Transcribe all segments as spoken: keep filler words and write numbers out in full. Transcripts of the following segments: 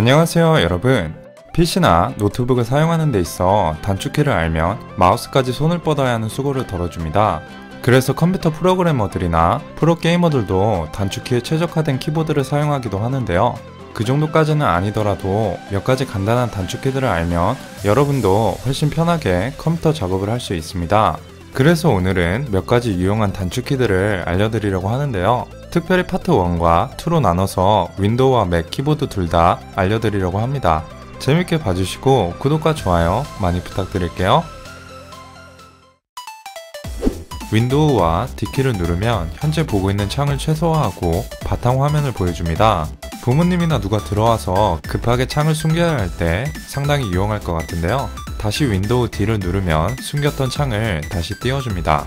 안녕하세요 여러분. 피시나 노트북을 사용하는 데 있어 단축키를 알면 마우스까지 손을 뻗어야 하는 수고를 덜어줍니다. 그래서 컴퓨터 프로그래머들이나 프로게이머들도 단축키에 최적화된 키보드를 사용하기도 하는데요. 그 정도까지는 아니더라도 몇 가지 간단한 단축키들을 알면 여러분도 훨씬 편하게 컴퓨터 작업을 할 수 있습니다. 그래서 오늘은 몇 가지 유용한 단축키들을 알려드리려고 하는데요. 특별히 파트 일과 이로 나눠서 윈도우와 맥 키보드 둘 다 알려드리려고 합니다. 재밌게 봐주시고 구독과 좋아요 많이 부탁드릴게요. 윈도우와 D키를 누르면 현재 보고 있는 창을 최소화하고 바탕 화면을 보여줍니다. 부모님이나 누가 들어와서 급하게 창을 숨겨야 할 때 상당히 유용할 것 같은데요. 다시 윈도우 D를 누르면 숨겼던 창을 다시 띄워줍니다.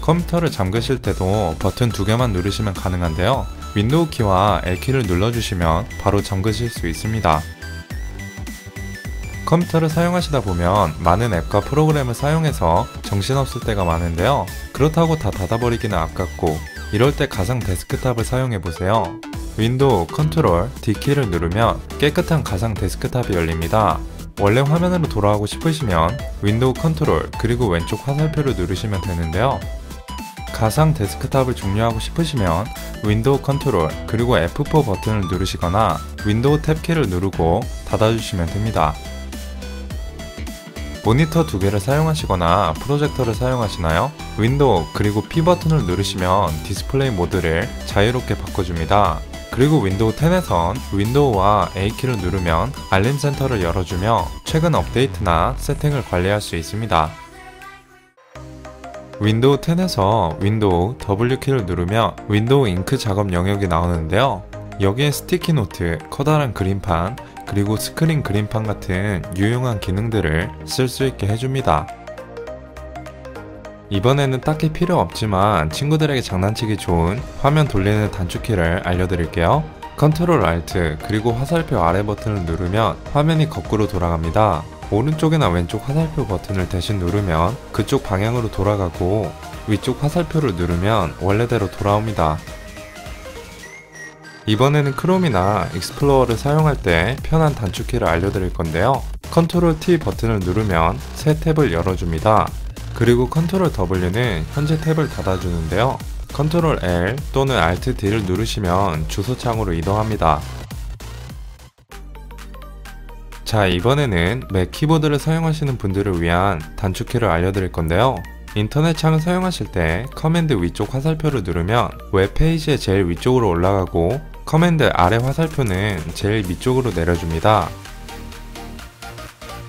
컴퓨터를 잠그실 때도 버튼 두 개만 누르시면 가능한데요. 윈도우 키와 L키를 눌러주시면 바로 잠그실 수 있습니다. 컴퓨터를 사용하시다 보면 많은 앱과 프로그램을 사용해서 정신없을 때가 많은데요. 그렇다고 다 닫아버리기는 아깝고 이럴 때 가상 데스크탑을 사용해보세요. 윈도우 컨트롤 D키를 누르면 깨끗한 가상 데스크탑이 열립니다. 원래 화면으로 돌아가고 싶으시면 윈도우 컨트롤 그리고 왼쪽 화살표를 누르시면 되는데요. 가상 데스크탑을 종료하고 싶으시면 윈도우 컨트롤 그리고 에프 사 버튼을 누르시거나 윈도우 탭키를 누르고 닫아주시면 됩니다. 모니터 두 개를 사용하시거나 프로젝터를 사용하시나요? 윈도우 그리고 P 버튼을 누르시면 디스플레이 모드를 자유롭게 바꿔줍니다. 그리고 윈도우 십에선 윈도우와 A키를 누르면 알림 센터를 열어주며 최근 업데이트나 세팅을 관리할 수 있습니다. 윈도우 십에서 윈도우 더블유키를 누르면 윈도우 잉크 작업 영역이 나오는데요. 여기에 스티키 노트, 커다란 그림판, 그리고 스크린 그림판 같은 유용한 기능들을 쓸 수 있게 해줍니다. 이번에는 딱히 필요 없지만 친구들에게 장난치기 좋은 화면 돌리는 단축키를 알려드릴게요. 컨트롤 알트 그리고 화살표 아래 버튼을 누르면 화면이 거꾸로 돌아갑니다. 오른쪽이나 왼쪽 화살표 버튼을 대신 누르면 그쪽 방향으로 돌아가고 위쪽 화살표를 누르면 원래대로 돌아옵니다. 이번에는 크롬이나 익스플로어를 사용할 때 편한 단축키를 알려드릴 건데요. 컨트롤 T 버튼을 누르면 새 탭을 열어줍니다. 그리고 컨트롤 W는 현재 탭을 닫아주는데요. 컨트롤 L 또는 Alt D를 누르시면 주소창으로 이동합니다. 자, 이번에는 맥 키보드를 사용하시는 분들을 위한 단축키를 알려드릴 건데요. 인터넷 창을 사용하실 때 커맨드 위쪽 화살표를 누르면 웹페이지의 제일 위쪽으로 올라가고 커맨드 아래 화살표는 제일 밑쪽으로 내려줍니다.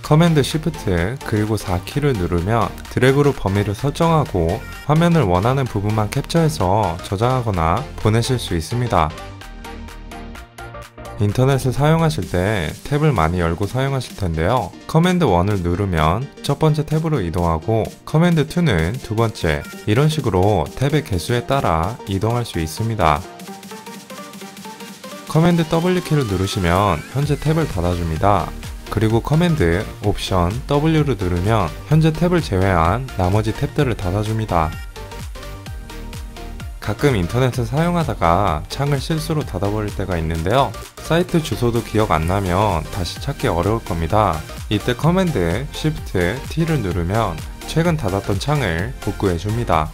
커맨드 Shift 그리고 사 키를 누르면 드래그로 범위를 설정하고 화면을 원하는 부분만 캡처해서 저장하거나 보내실 수 있습니다. 인터넷을 사용하실 때 탭을 많이 열고 사용하실 텐데요. 커맨드 일을 누르면 첫 번째 탭으로 이동하고 커맨드 이는 두 번째, 이런 식으로 탭의 개수에 따라 이동할 수 있습니다. 커맨드 더블유키를 누르시면 현재 탭을 닫아줍니다. 그리고 커맨드 옵션 더블유를 누르면 현재 탭을 제외한 나머지 탭들을 닫아줍니다. 가끔 인터넷을 사용하다가 창을 실수로 닫아버릴 때가 있는데요. 사이트 주소도 기억 안 나면 다시 찾기 어려울 겁니다. 이때 커맨드 Shift T를 누르면 최근 닫았던 창을 복구해 줍니다.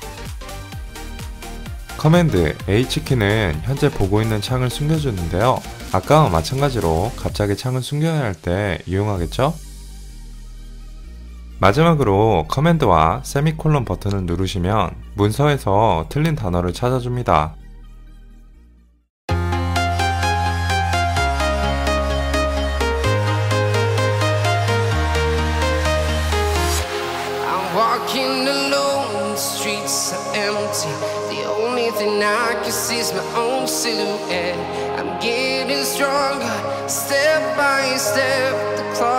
커맨드 H키는 현재 보고 있는 창을 숨겨주는데요. 아까와 마찬가지로 갑자기 창을 숨겨야 할 때 유용하겠죠? 마지막으로 커맨드와 세미콜론 버튼을 누르시면 문서에서 틀린 단어를 찾아줍니다. I'm walking alone, the streets are empty. The only thing I can see is my own silhouette. I'm getting stronger, step by step. The clock